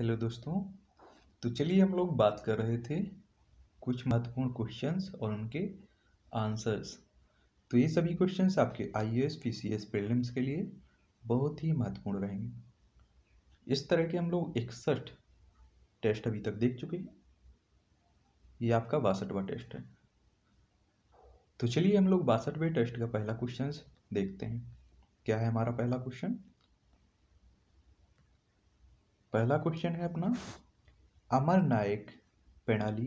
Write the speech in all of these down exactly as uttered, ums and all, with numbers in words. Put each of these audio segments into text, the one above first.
Hello दोस्तों, तो चलिए हम लोग बात कर रहे थे कुछ महत्वपूर्ण क्वेश्चंस और उनके आंसर्स। तो ये सभी क्वेश्चंस आपके आईएएस पीसीएस प्रीलिम्स के लिए बहुत ही महत्वपूर्ण रहेंगे। इस तरह के हम लोग इकसठ टेस्ट अभी तक देख चुके हैं, ये आपका बासठवां टेस्ट है। तो चलिए हम लोग बासठवें टेस्ट का पहला क्वेश्चन देखते हैं। क्या है हमारा पहला क्वेश्चन? पहला क्वेश्चन है अपना, अमर नायक प्रणाली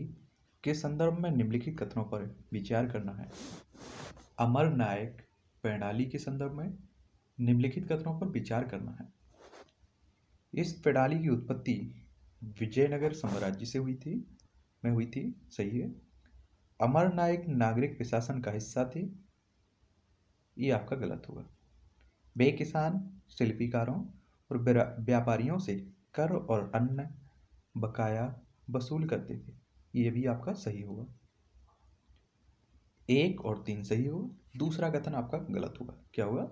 के संदर्भ में निम्नलिखित कथनों पर विचार करना है। अमर नायक प्रणाली के संदर्भ में निम्नलिखित कथनों पर विचार करना है। इस प्रणाली की उत्पत्ति विजयनगर साम्राज्य से हुई थी में हुई थी सही है। अमर नायक नागरिक प्रशासन का हिस्सा थे, ये आपका गलत होगा। वे किसान, शिल्पीकारों और व्यापारियों से कर और अन्य बकाया वसूल करते थे, ये भी आपका सही होगा। एक और तीन सही होगा, दूसरा कथन आपका गलत होगा। क्या होगा?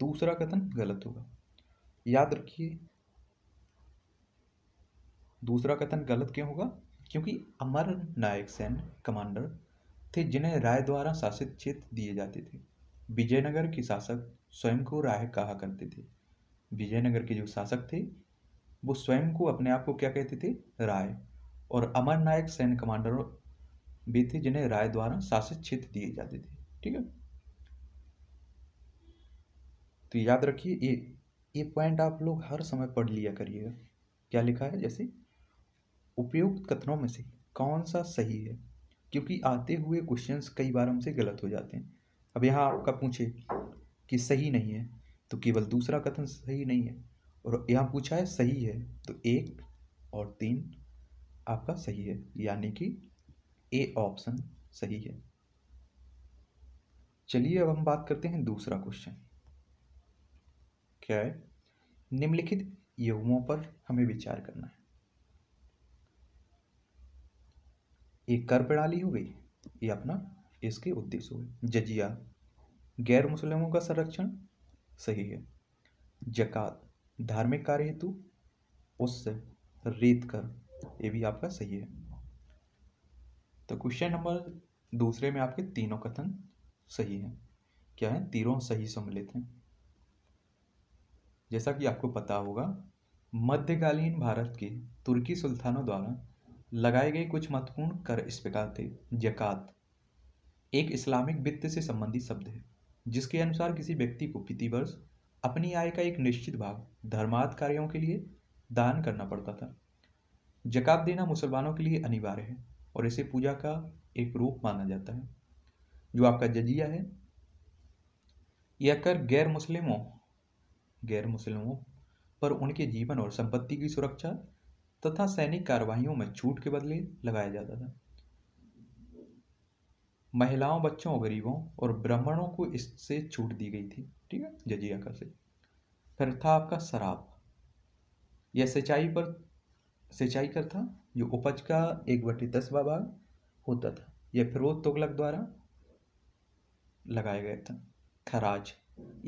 दूसरा कथन गलत होगा, याद रखिए। दूसरा कथन गलत क्यों होगा? क्योंकि अमर नायक सैन्य कमांडर थे जिन्हें राय द्वारा शासित क्षेत्र दिए जाते थे। विजयनगर के शासक स्वयं को राय कहा करते थे। विजयनगर के जो शासक थे वो स्वयं को, अपने आप को क्या कहते थे? राय। और अमर नायक सैन्य कमांडर भी थे जिन्हें राय द्वारा शासित क्षेत्र दिए जाते थे। ठीक है, तो याद रखिए ये ये पॉइंट आप लोग हर समय पढ़ लिया करिएगा। क्या लिखा है? जैसे उपयुक्त कथनों में से कौन सा सही है, क्योंकि आते हुए क्वेश्चंस कई बार हमसे गलत हो जाते हैं। अब यहाँ आपका पूछे कि सही नहीं है तो केवल दूसरा कथन सही नहीं है, और यहाँ पूछा है सही है तो एक और तीन आपका सही है, यानी कि ए ऑप्शन सही है। चलिए अब हम बात करते हैं दूसरा क्वेश्चन। क्या है? निम्नलिखित युग्मों पर हमें विचार करना है। एक कर प्रणाली हो गई, ये अपना इसके उद्देश्य हो गए। जजिया, गैर मुस्लिमों का संरक्षण सही है। जकात, धार्मिक कार्य हेतु उससे रेत कर, ये भी आपका सही है। तो क्वेश्चन नंबर दूसरे में आपके तीनों कथन सही हैं। क्या है? तीनों सही सम्मिलित हैं। जैसा कि आपको पता होगा, मध्यकालीन भारत के तुर्की सुल्तानों द्वारा लगाए गए कुछ महत्वपूर्ण कर इस प्रकार थे। जकात एक इस्लामिक वित्त से संबंधित शब्द है जिसके अनुसार किसी व्यक्ति को प्रतिवर्ष अपनी आय का एक निश्चित भाग धर्मार्थ कार्यों के लिए दान करना पड़ता था। ज़कात देना मुसलमानों के लिए अनिवार्य है और इसे पूजा का एक रूप माना जाता है। जो आपका जजिया है, यह कर गैर मुस्लिमों गैर मुस्लिमों पर उनके जीवन और संपत्ति की सुरक्षा तथा सैनिक कार्रवाइयों में छूट के बदले लगाया जाता था। महिलाओं, बच्चों, गरीबों और ब्राह्मणों को इससे छूट दी गई थी। ठीक है, जजिया कर से। फिर था आपका शराब, यह सिंचाई पर सिंचाई कर था जो उपज का एक बटे दसवा भाग होता था। यह फिरोज तुगलक द्वारा लगाया गया था। खराज,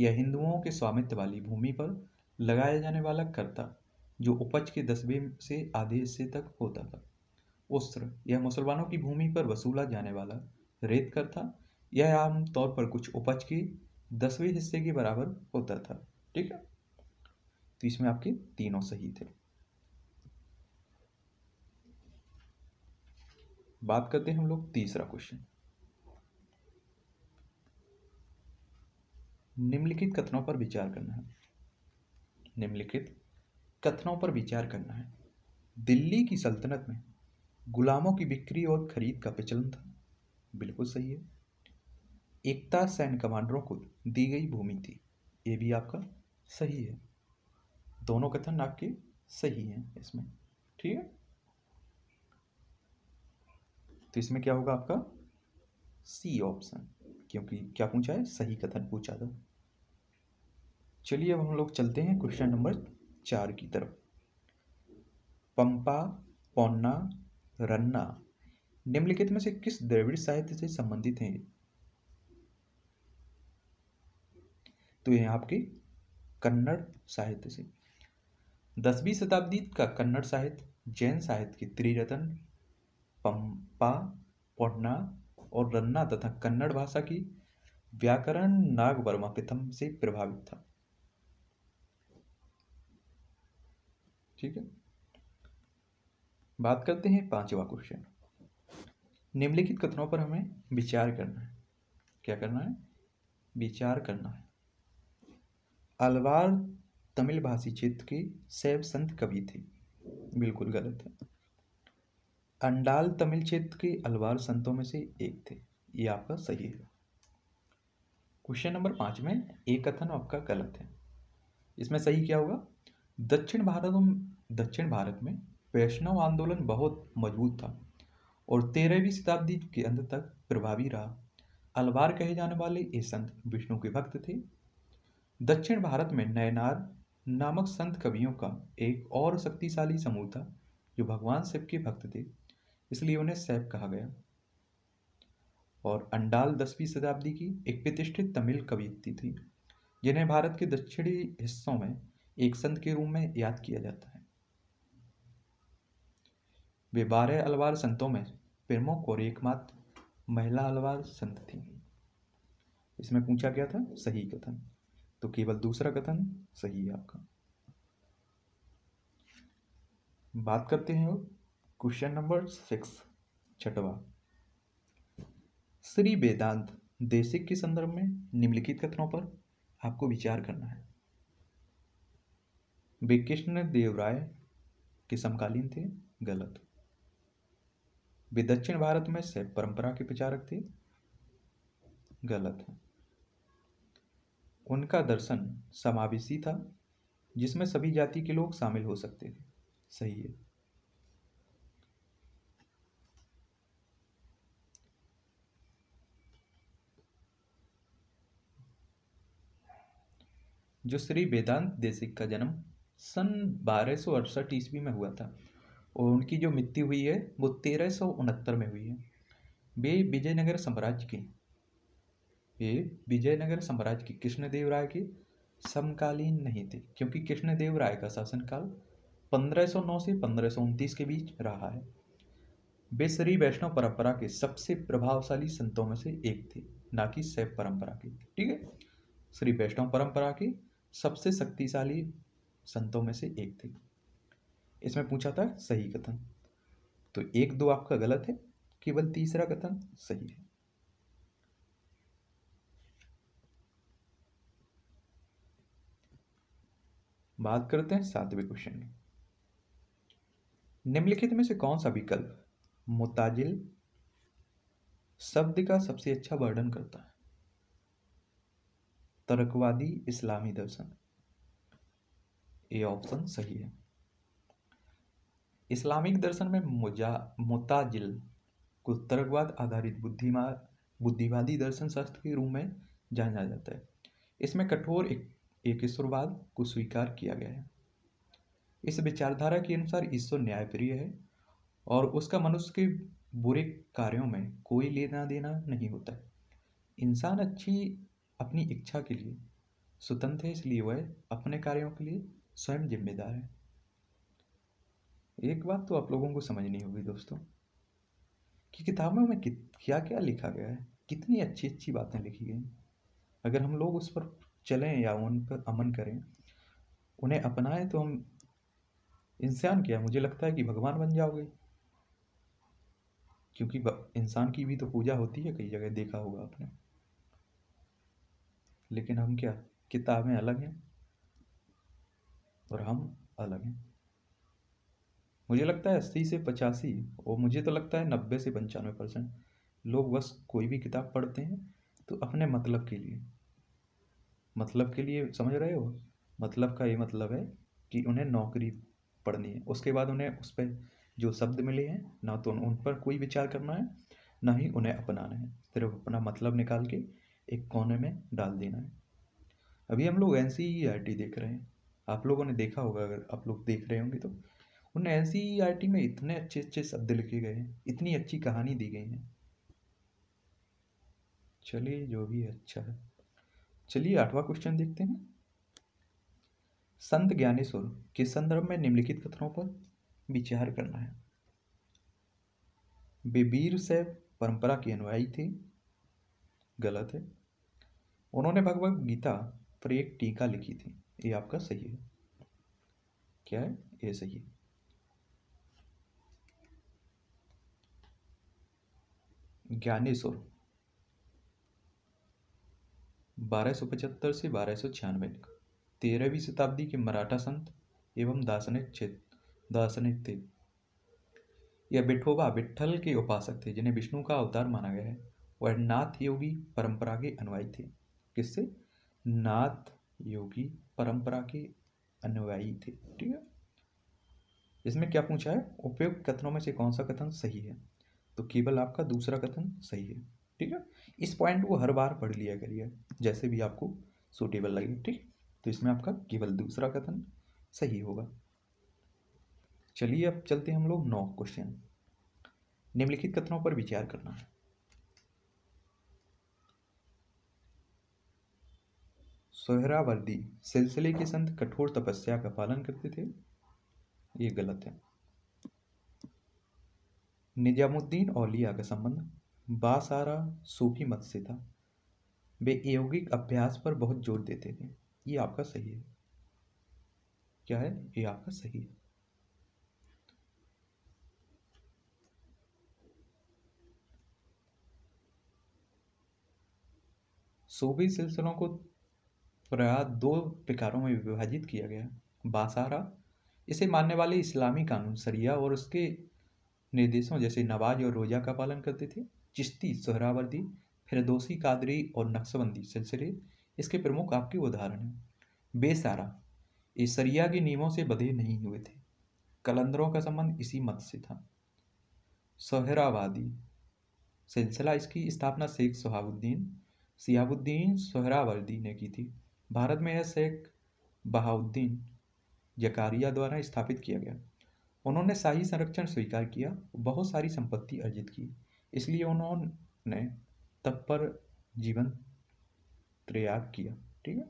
यह हिंदुओं के स्वामित्व वाली भूमि पर लगाया जाने वाला कर था जो उपज के दसवें से आधे हिस्से तक होता था। उस्र, यह मुसलमानों की भूमि पर वसूला जाने वाला रेत कर था। यह आमतौर पर कुछ उपज के दसवें हिस्से के बराबर होता था। ठीक है, तो इसमें आपके तीनों सही थे। बात करते हैं हम लोग तीसरा क्वेश्चन। निम्नलिखित कथनों पर विचार करना है। निम्नलिखित कथनों पर विचार करना है। दिल्ली की सल्तनत में गुलामों की बिक्री और खरीद का प्रचलन था, बिल्कुल सही है। एकता सैन्य कमांडरों को दी गई भूमि थी, ये भी आपका सही है। दोनों कथन आपके सही हैं इसमें। ठीक है, तो इसमें क्या होगा आपका? सी ऑप्शन, क्योंकि क्या पूछा है? सही कथन पूछा था। चलिए अब हम लोग चलते हैं क्वेश्चन नंबर चार की तरफ। पंपा, पौन्ना, रन्ना निम्नलिखित में से किस द्रविड़ साहित्य से संबंधित हैं? तो ये आपके कन्नड़ साहित्य से। दसवीं शताब्दी का कन्नड़ साहित्य जैन साहित्य की त्रिरत्न पंपा पोन्ना और रन्ना तथा कन्नड़ भाषा की व्याकरण नागवर्मा प्रथम से प्रभावित था। ठीक है, बात करते हैं पांचवा क्वेश्चन। निम्नलिखित कथनों पर हमें विचार करना है। क्या करना है? विचार करना है। अलवार तमिल भाषी क्षेत्र के शैव संत कवि थे, बिल्कुल गलत है। अंडाल तमिल क्षेत्र के अलवार संतों में से एक थे, ये आपका सही है। क्वेश्चन नंबर पाँच में एक कथन आपका गलत है। इसमें सही क्या होगा? दक्षिण भारत दक्षिण भारत में वैष्णव आंदोलन बहुत मजबूत था और तेरहवीं शताब्दी के अंत तक प्रभावी रहा। अलवार कहे जाने वाले ये संत विष्णु के भक्त थे। दक्षिण भारत में नयनार नामक संत कवियों का एक और शक्तिशाली समूह था जो भगवान शिव के भक्त थे, इसलिए उन्हें शैव कहा गया। और अंडाल दसवीं शताब्दी की एक प्रतिष्ठित तमिल कवियत्री थी जिन्हें भारत के दक्षिणी हिस्सों में एक संत के रूप में याद किया जाता है। वे बारह अलवार संतों में प्रमुख और एकमात्र महिला अलवार संत थी। इसमें पूछा गया था सही कथन, तो केवल दूसरा कथन सही है आपका। बात करते हैं क्वेश्चन नंबर सिक्स, छठवा। श्री वेदांत देसिक के संदर्भ में निम्नलिखित कथनों पर आपको विचार करना है। वे कृष्ण देव राय के समकालीन थे, गलत। वे दक्षिण भारत में शैव परंपरा के प्रचारक थे, गलत है। उनका दर्शन समावेशी था जिसमें सभी जाति के लोग शामिल हो सकते थे, सही है। जो श्री वेदांत देसिक का जन्म सन बारह सौ अड़सठ ईस्वी में हुआ था और उनकी जो मृत्यु हुई है वो तेरह सौ उनहत्तर में हुई है। वे विजयनगर साम्राज्य की ये विजयनगर साम्राज्य की कृष्णदेव राय के समकालीन नहीं थे, क्योंकि कृष्णदेव राय का शासनकाल पंद्रह सौ नौ से पंद्रह सौ उनतीस के बीच रहा है। वे श्री वैष्णव परंपरा के सबसे प्रभावशाली संतों में से एक थे, ना कि शैव परंपरा के। ठीक है, श्री वैष्णव परंपरा के सबसे शक्तिशाली संतों में से एक थे। इसमें पूछा था सही कथन, तो एक दो आपका गलत है, केवल तीसरा कथन सही है। बात करते हैं सातवें क्वेश्चन में। निम्नलिखित में से कौन सा विकल्प मुताजिल शब्द का सबसे अच्छा वर्णन करता है? तर्कवादी इस्लामी दर्शन, ये ऑप्शन सही है। इस्लामिक दर्शन में मुजा मुताजिल को तर्कवाद आधारित बुद्धिमा बुद्धिवादी दर्शन शास्त्र के रूप में जाना जाता है। इसमें कठोर एक एकेश्वरवाद को स्वीकार किया गया है। इस विचारधारा के अनुसार ईश्वर न्यायप्रिय है और उसका मनुष्य के बुरे कार्यों में कोई लेना देना नहीं होता। इंसान अच्छी अपनी इच्छा के लिए स्वतंत्र है, इसलिए वह अपने कार्यों के लिए स्वयं जिम्मेदार है। एक बात तो आप लोगों को समझनी होगी दोस्तों कि किताबों में क्या क्या लिखा गया है, कितनी अच्छी अच्छी बातें लिखी गई। अगर हम लोग उस पर चलें या उन पर अमन करें, उन्हें अपनाएं, तो हम इंसान क्या, मुझे लगता है कि भगवान बन जाओगे, क्योंकि इंसान की भी तो पूजा होती है, कई जगह देखा होगा आपने। लेकिन हम क्या, किताबें अलग हैं और हम अलग हैं। मुझे लगता है अस्सी से पचासी और मुझे तो लगता है नब्बे से पंचानवे परसेंट लोग बस कोई भी किताब पढ़ते हैं तो अपने मतलब के लिए, मतलब के लिए समझ रहे हो, मतलब का ये मतलब है कि उन्हें नौकरी पढ़नी है, उसके बाद उन्हें उस पर जो शब्द मिले हैं ना तो उन पर कोई विचार करना है ना ही उन्हें अपनाना है, सिर्फ अपना मतलब निकाल के एक कोने में डाल देना है। अभी हम लोग N C E R T देख रहे हैं, आप लोगों ने देखा होगा, अगर आप लोग देख रहे होंगे तो उन N C E R T में इतने अच्छे अच्छे शब्द लिखे गए हैं, इतनी अच्छी कहानी दी गई है। चलिए, जो भी अच्छा है। चलिए आठवां क्वेश्चन देखते हैं। संत ज्ञानेश्वर के संदर्भ में निम्नलिखित कथनों पर विचार करना है। वे वीर शैव परंपरा के अनुयायी थे, गलत है। उन्होंने भगवद गीता पर एक टीका लिखी थी, ये आपका सही है। क्या है? ये सही है। ज्ञानेश्वर बारह सौ पचहत्तर से बारह सौ छियानवे तक तेरहवीं शताब्दी के मराठा संत एवं दार्शनिक क्षेत्र दार्शनिक थे। यह विठोबा विट्ठल के उपासक थे जिन्हें विष्णु का अवतार माना गया है। वह नाथ योगी परंपरा के अनुयायी थे। किससे? नाथ योगी परंपरा के अनुयायी थे। ठीक है, इसमें क्या पूछा है? उपयुक्त कथनों में से कौन सा कथन सही है? तो केवल आपका दूसरा कथन सही है। ठीक है, इस पॉइंट को हर बार पढ़ लिया करिए जैसे भी आपको सूटेबल लगे। ठीक, तो इसमें आपका केवल दूसरा कथन सही होगा। चलिए अब चलते हैं हम लोग नौ क्वेश्चन। निम्नलिखित कथनों पर विचार करना है। सुहरावर्दी सिलसिले के संत कठोर तपस्या का पालन करते थे, ये गलत है। निजामुद्दीन औलिया का संबंध बासारा सूफी मत से था, वे यौगिक अभ्यास पर बहुत जोर देते थे, ये आपका सही है। क्या है? ये आपका सही है। सूफी सिलसिलों को प्राय दो प्रकारों में विभाजित किया गया। बासारा, इसे मानने वाले इस्लामी कानून शरिया और उसके निर्देशों जैसे नवाज और रोजा का पालन करते थे। चिश्ती, सुहरावर्दी, फिरदोसी, कादरी और नक्शबंदी सिलसिले इसके प्रमुख आपके उदाहरण हैं। बेसारा, ये शरिया के नियमों से बधे नहीं हुए थे। कलंदरों का संबंध इसी मत से था। सुहरावादी सिलसिला, इसकी स्थापना शेख सुहाबुद्दीन सियाबुद्दीन सुहरावर्दी ने की थी। भारत में यह शेख बहाउद्दीन जकारिया द्वारा स्थापित किया गया। उन्होंने शाही संरक्षण स्वीकार किया, बहुत सारी संपत्ति अर्जित की, इसलिए उन्होंने तब पर जीवन त्याग किया। ठीक है,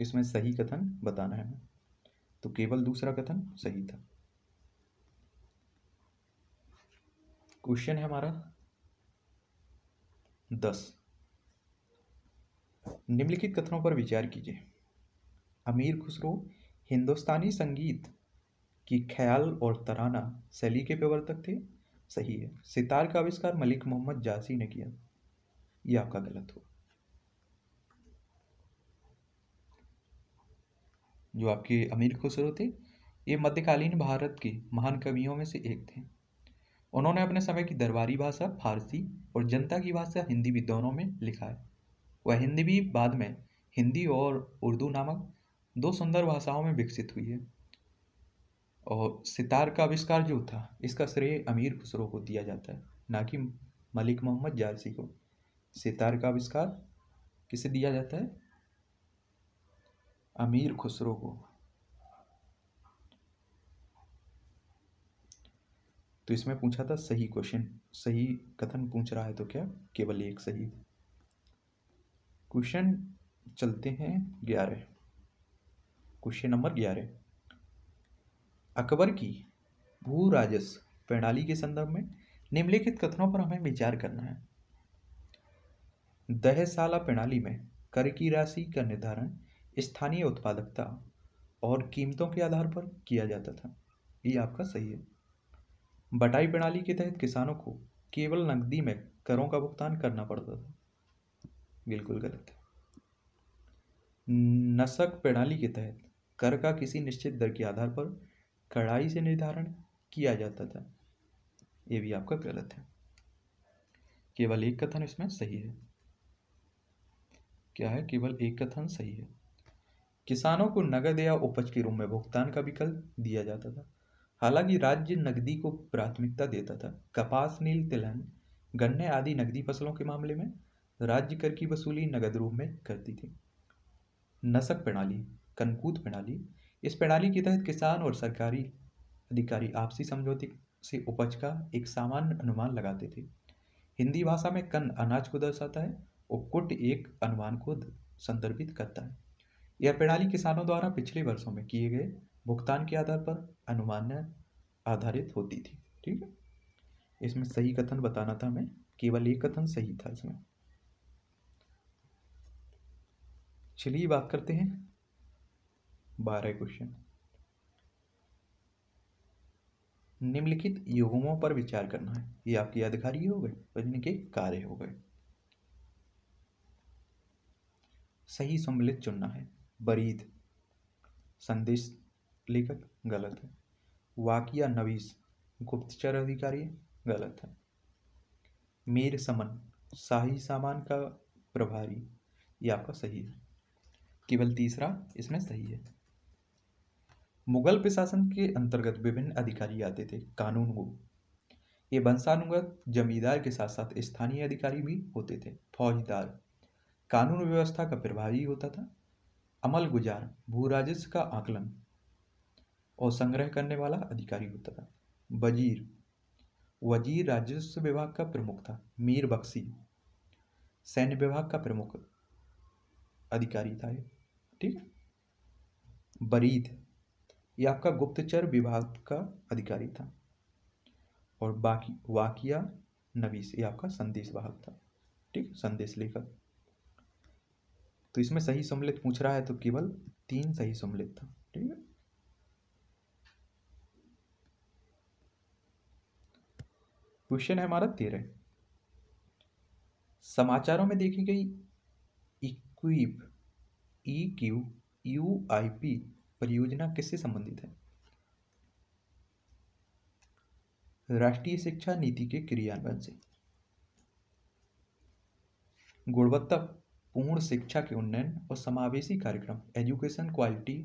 इसमें सही कथन बताना है, तो केवल दूसरा कथन सही था। क्वेश्चन है हमारा दस। निम्नलिखित कथनों पर विचार कीजिए। अमीर खुसरो हिंदुस्तानी संगीत की ख्याल और तराना शैली के प्रवर्तक थे, सही है। सितार का आविष्कार मलिक मोहम्मद जासी ने किया, यह आपका गलत हो। जो आपके अमीर खुसरो थे, ये मध्यकालीन भारत के महान कवियों में से एक थे। उन्होंने अपने समय की दरबारी भाषा फारसी और जनता की भाषा हिंदी भी दोनों में लिखा है। वह हिंदी भी बाद में हिंदी और उर्दू नामक दो सुंदर भाषाओं में विकसित हुई है। और सितार का आविष्कार जो था, इसका श्रेय अमीर खुसरो को दिया जाता है, ना कि मलिक मोहम्मद जायसी को। सितार का आविष्कार किसे दिया जाता है? अमीर खुसरो को। तो इसमें पूछा था सही क्वेश्चन, सही कथन पूछ रहा है, तो क्या केवल एक सही। क्वेश्चन चलते हैं ग्यारह। क्वेश्चन नंबर ग्यारह। अकबर की भू राजस्व प्रणाली के संदर्भ में निम्नलिखित कथनों पर हमें विचार करना है। दहसाला प्रणाली में कर की राशि का निर्धारण स्थानीय उत्पादकता और कीमतों के आधार पर किया जाता था, ये आपका सही है। बटाई प्रणाली के तहत किसानों को केवल नकदी में करों का भुगतान करना पड़ता था, बिल्कुल गलत है। नसक प्रणाली के तहत कर का किसी निश्चित दर के आधार पर कड़ाई से निर्धारण किया जाता था, ये भी आपका गलत है। केवल एक कथन इसमें सही है। क्या है? केवल एक कथन सही है। किसानों को नगद या उपज के रूप में भुगतान का विकल्प दिया जाता था, हालांकि राज्य नकदी को प्राथमिकता देता था। कपास, नील तिलहन, गन्ने आदि नकदी फसलों के मामले में राज्य कर की वसूली नगद रूप में करती थी। नसक प्रणाली, कनकूत प्रणाली, इस प्रणाली के तहत किसान और सरकारी अधिकारी आपसी समझौते से उपज का एक सामान्य अनुमान लगाते थे। हिंदी भाषा में कन अनाज को दर्शाता है और कुट एक अनुमान को संदर्भित करता है। यह प्रणाली किसानों द्वारा पिछले वर्षों में किए गए भुगतान के आधार पर अनुमान आधारित होती थी। ठीक है, इसमें सही कथन बताना था हमें, केवल एक कथन सही था इसमें। चलिए बात करते हैं बारह क्वेश्चन। निम्नलिखित युग्मों पर विचार करना है। ये आपके यादगारी हो गए और इनके कार्य हो गए। सही सम्मिलित चुनना है। बरीद संदेश लेखक गलत है। वाकिया नवीस गुप्तचर अधिकारी गलत है। मेर समन शाही सामान का प्रभारी, ये आपका सही है, केवल तीसरा इसमें सही है। मुगल प्रशासन के अंतर्गत विभिन्न अधिकारी आते थे। कानून गो, ये वंशानुगत जमींदार के साथ साथ स्थानीय अधिकारी भी होते थे। फौजदार कानून व्यवस्था का प्रभारी होता था। अमल गुजार भू राजस्व का आकलन और संग्रह करने वाला अधिकारी होता था। वजीर वजीर राजस्व विभाग का प्रमुख था। मीर बख्शी सैन्य विभाग का प्रमुख अधिकारी था। ठीक है, बरीद ये आपका गुप्तचर विभाग का अधिकारी था। और बाकी वाकिया नवीस ये आपका संदेश वाहक था। ठीक है, संदेश लेखक। तो इसमें सही सम्मिलित पूछ रहा है तो केवल तीन सही सम्मिलित था। ठीक है, क्वेश्चन है हमारा तेरह। समाचारों में देखी गई equip E Q U I P परियोजना किससे संबंधित है? राष्ट्रीय शिक्षा नीति के क्रियान्वयन से। गुणवत्तापूर्ण शिक्षा के उन्नयन और समावेशी कार्यक्रम education quality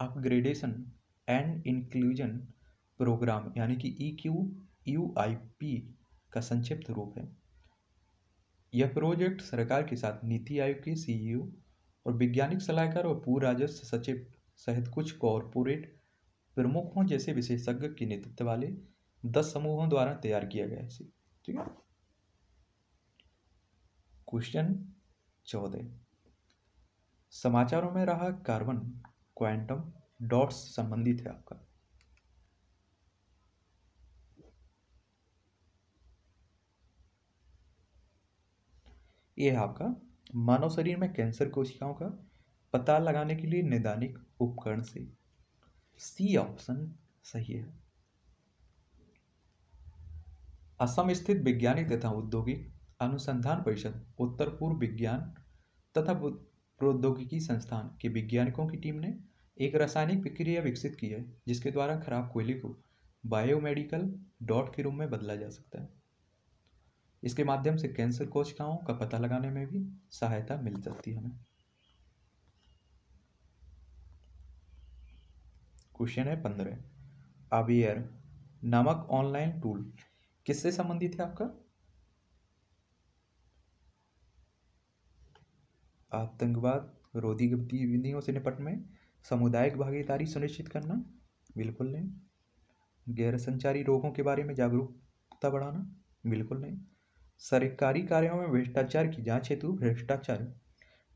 upgradation and inclusion programme यानी कि E Q U I P का संक्षिप्त रूप है। यह प्रोजेक्ट सरकार के साथ नीति आयोग के सीईओ और वैज्ञानिक सलाहकार और पूर्व राजस्व सचिव सहित कुछ कॉरपोरेट प्रमुखों जैसे विशेषज्ञ के नेतृत्व वाले दस समूहों द्वारा तैयार किया गया है। ठीक है, क्वेश्चन चौदह। समाचारों में रहा कार्बन क्वांटम डॉट्स संबंधित है आपका। ये है आपका मानव शरीर में कैंसर कोशिकाओं का पता लगाने के लिए नैदानिक उपकरण से। सी ऑप्शन सही है। असम स्थित वैज्ञानिक तथा औद्योगिक अनुसंधान परिषद उत्तर पूर्व विज्ञान तथा प्रौद्योगिकी संस्थान के वैज्ञानिकों की टीम ने एक रासायनिक प्रक्रिया विकसित की है जिसके द्वारा खराब कोयले को बायोमेडिकल डॉट के रूप में बदला जा सकता है। इसके माध्यम से कैंसर कोशिकाओं का पता लगाने में भी सहायता मिल सकती है हमें। क्वेश्चन है पंद्रह। अवेयर नामक ऑनलाइन टूल किससे संबंधित है आपका? आतंकवाद रोधी गतिविधियों से निपटने में सामुदायिक भागीदारी सुनिश्चित करना, बिल्कुल नहीं। गैर संचारी रोगों के बारे में जागरूकता बढ़ाना, बिल्कुल नहीं। सरकारी कार्यों में भ्रष्टाचार की जांच हेतु भ्रष्टाचार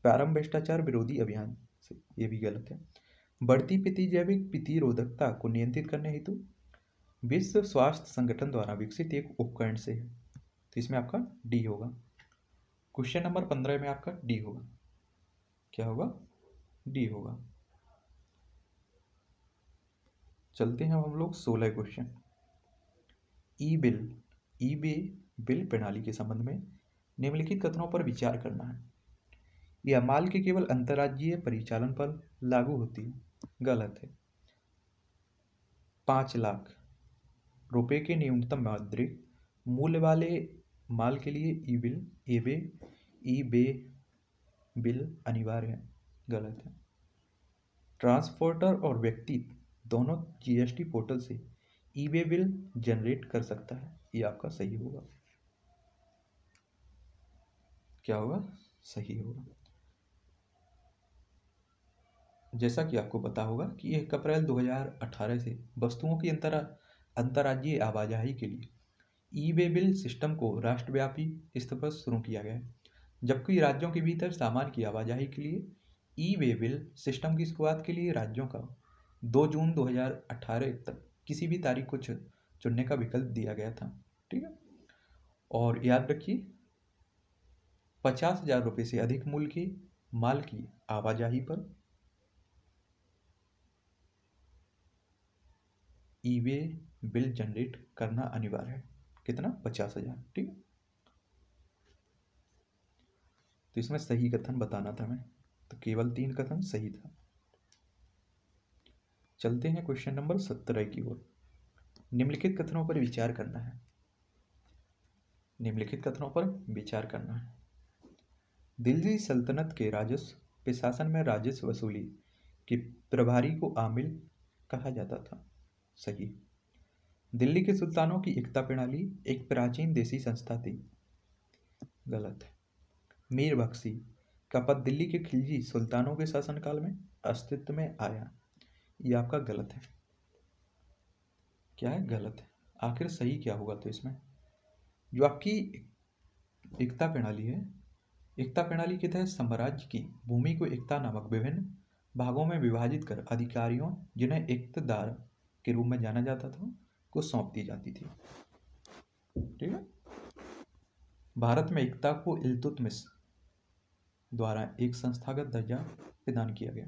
प्रारंभ भ्रष्टाचार विरोधी अभियान से, ये भी गलत है। बढ़ती प्रतिजैविक प्रतिरोधकता को नियंत्रित करने हेतु विश्व स्वास्थ्य संगठन द्वारा विकसित एक उपकरण से है। तो इसमें आपका डी होगा। क्वेश्चन नंबर पंद्रह में आपका डी होगा। क्या होगा? डी होगा। चलते हैं हम लोग सोलह question. E bill e-way bill प्रणाली के संबंध में निम्नलिखित कथनों पर विचार करना है। यह माल के केवल अंतर्राज्यीय परिचालन पर लागू होती है, गलत है। पाँच लाख रुपए के न्यूनतम मौद्रिक मूल्य वाले माल के लिए e bill e way e way bill अनिवार्य है, गलत है। ट्रांसपोर्टर और व्यक्ति दोनों जीएसटी पोर्टल से ई-वे बिल जनरेट कर सकता है, ये आपका सही होगा। क्या होगा? सही होगा। जैसा कि आपको पता होगा कि एक अप्रैल दो हज़ार अठारह से वस्तुओं की अंतर अंतर्राज्यीय आवाजाही के लिए ई-वे बिल सिस्टम को राष्ट्रव्यापी स्तर पर शुरू किया गया है। जबकि राज्यों के भीतर सामान की आवाजाही के लिए ई वे बिल सिस्टम की शुरुआत के लिए राज्यों का दो जून दो हज़ार अठारह तक किसी भी तारीख को चुनने का विकल्प दिया गया था। ठीक है, और याद रखिए पचास हजार रुपये से अधिक मूल्य की माल की आवाजाही पर ई वे बिल जनरेट करना अनिवार्य है। कितना? पचास हजार। ठीक है, तो इसमें सही कथन बताना था हमें, तो केवल तीन कथन सही था। चलते हैं क्वेश्चन नंबर सत्रह की ओर। निम्नलिखित कथनों पर विचार करना है। निम्नलिखित कथनों पर विचार करना है। दिल्ली सल्तनत के राजस्व के शासन में राजस्व वसूली के प्रभारी को आमिल कहा जाता था। सही। दिल्ली के सुल्तानों की एकता प्रणाली एक प्राचीन देसी संस्था थी। गलत है। मीर बख्शी का पद दिल्ली के खिलजी सुल्तानों के शासनकाल में अस्तित्व में आया। ये आपका गलत है। क्या है? गलत है। आखिर सही क्या होगा? तो इसमें जो आपकी एकता प्रणाली है, एकता प्रणाली के तहत साम्राज्य की भूमि को एकता नामक विभिन्न भागों में विभाजित कर अधिकारियों जिन्हें एकतदार के रूप में जाना जाता था को सौंप दी जाती थी। ठीक है, भारत में एकता को इल्तुतमिश द्वारा एक संस्थागत दर्जा प्रदान किया गया।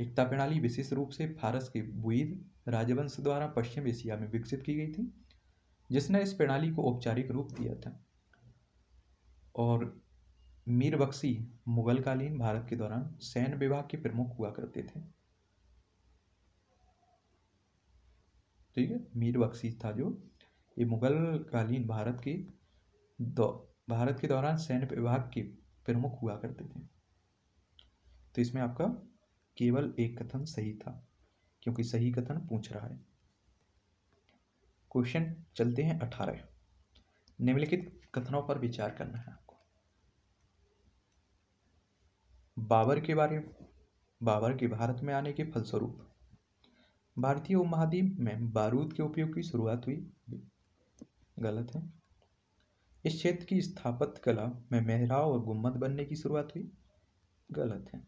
एकता प्रणाली विशेष रूप से फारस के बुइद राजवंश द्वारा पश्चिम एशिया में विकसित की गई थी, जिसने इस प्रणाली को औपचारिक रूप दिया था। और मीर बख्शी मुगलकालीन भारत के दौरान सैन्य विभाग के प्रमुख हुआ करते थे। ठीक है, मीर बख्शी था जो, ये मुगलकालीन भारत के दौ भारत के दौरान सैन्य विभाग के प्रमुख हुआ करते थे। तो इसमें आपका केवल एक कथन सही था, क्योंकि सही कथन पूछ रहा है। क्वेश्चन चलते हैं अठारह। निम्नलिखित कथनों पर विचार करना है आपको। बाबर के बारे में, बाबर के भारत में आने के फलस्वरूप भारतीय उपमहाद्वीप में बारूद के उपयोग की शुरुआत हुई। गलत है। इस क्षेत्र की स्थापत्य कला में मेहराब और गुम्बद बनने की शुरुआत हुई। गलत है।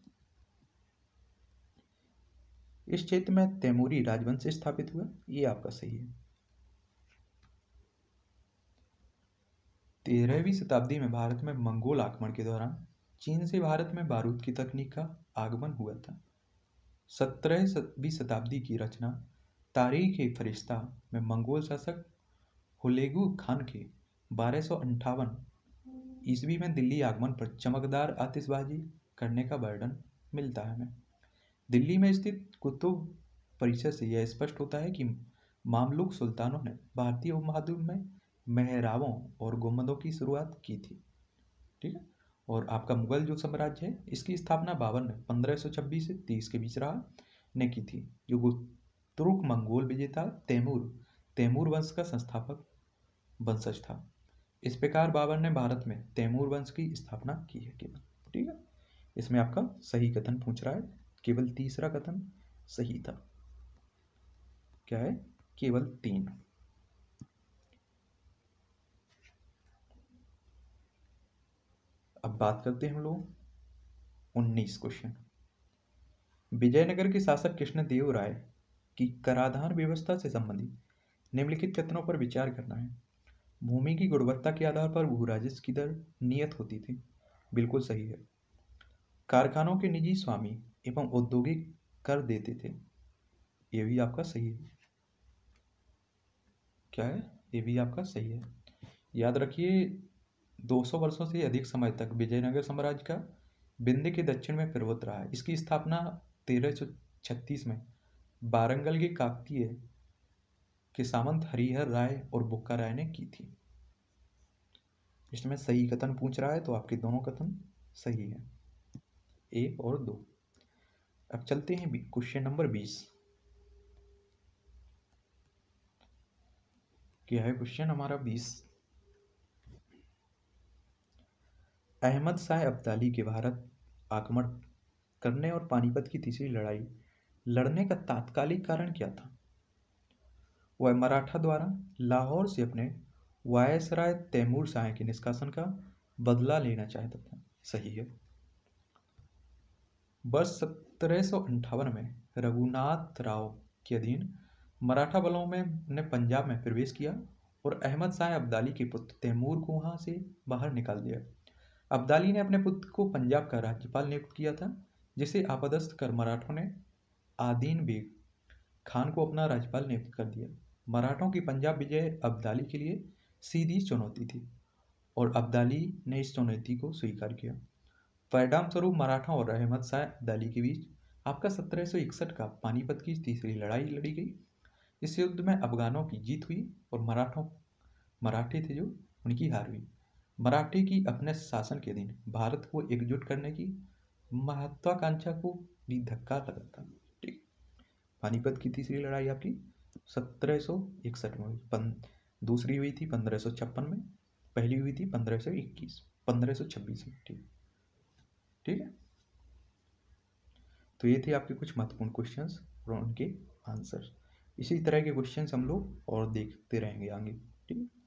इस क्षेत्र में तैमूरी राजवंश स्थापित हुआ। ये आपका सही है। तेरहवीं शताब्दी में भारत में मंगोल आक्रमण के दौरान चीन से भारत में बारूद की तकनीक का आगमन हुआ था। सत्रहवीं शताब्दी की रचना तारीख ए फरिश्ता में मंगोल शासक हुलेगु खान के बारह सौ अंठावन ईस्वी में दिल्ली आगमन पर चमकदार आतिशबाजी करने का वर्णन मिलता है हमें। दिल्ली में स्थित कुतुब परिसर से यह स्पष्ट होता है कि मामलुक सुल्तानों ने भारतीय उपमहाद्वीप में मेहराबों और गुम्बदों की शुरुआत की थी। ठीक है, और आपका मुगल जो साम्राज्य है, इसकी स्थापना बाबर ने पंद्रह सौ छब्बीस से तीस के बीच रहा ने की थी, जो तुर्क मंगोल विजेता तैमूर तैमूर वंश का संस्थापक वंशज था। इस प्रकार बाबर ने भारत में तैमूर वंश की स्थापना की है केवल। ठीक है, इसमें आपका सही कथन पूछ रहा है। केवल तीसरा कथन सही था। क्या है? केवल तीन। अब बात करते हैं हम लोग उन्नीस क्वेश्चन। विजयनगर के शासक कृष्ण देव राय की कराधान व्यवस्था से संबंधित निम्नलिखित कथनों पर विचार करना है। भूमि की गुणवत्ता के आधार पर भूराजस्व की दर नियत होती थी। बिल्कुल सही है। कारखानों के निजी स्वामी एवं औद्योगिक कर देते थे। ये भी आपका सही है। क्या है? ये भी आपका सही है। याद रखिए दो सौ वर्षों से अधिक समय तक विजयनगर साम्राज्य का विंध्य के दक्षिण में प्रभुत्व रहा है। इसकी स्थापना तेरह सौ छत्तीस में वारंगल के काकतीय के सामंत हरिहर राय और बुक्का राय ने की थी। इसमें सही कथन पूछ रहा है, तो आपके दोनों कथन सही है, एक और दो। अब चलते हैं क्वेश्चन नंबर बीस। क्या है क्वेश्चन हमारा बीस? अहमद शाह अब्दाली के भारत आक्रमण करने और पानीपत की तीसरी लड़ाई लड़ने का तात्कालिक कारण क्या था? वह मराठा द्वारा लाहौर से अपने वायसराय तैमूर शाह के निष्कासन का बदला लेना चाहता था। सही है। वर्ष सत्रह सौ अंठावन में रघुनाथ राव के अधीन मराठा बलों में ने पंजाब में प्रवेश किया और अहमद शाह अब्दाली के पुत्र तैमूर को वहां से बाहर निकाल दिया। अब्दाली ने अपने पुत्र को पंजाब का राज्यपाल नियुक्त किया था, जिसे आपदस्थ कर मराठों ने आदीन बेग खान को अपना राज्यपाल नियुक्त कर दिया। मराठों की पंजाब विजय अब्दाली के लिए सीधी चुनौती थी और अब्दाली ने इस चुनौती को स्वीकार किया। परिणाम स्वरूप मराठों और अहमद शाह अब्दाली के बीच आपका सत्रह सौ इकसठ का पानीपत की तीसरी लड़ाई लड़ी गई। इस युद्ध में अफगानों की जीत हुई और मराठों मराठे थे जो उनकी हार हुई। मराठे की अपने शासन के दिन भारत को एकजुट करने की महत्वाकांक्षा को भी धक्का लगा था। ठीक, पानीपत की तीसरी लड़ाई आपकी सत्रह सौ इकसठ में हुई, दूसरी हुई थी पंद्रह सौ छप्पन में, पहली हुई थी पंद्रह सौ इक्कीस पंद्रह सौ छब्बीस में। ठीक ठीक है, तो ये थे आपके कुछ महत्वपूर्ण क्वेश्चंस और उनके आंसर। इसी तरह के क्वेश्चंस हम लोग और देखते रहेंगे आगे। ठीक है।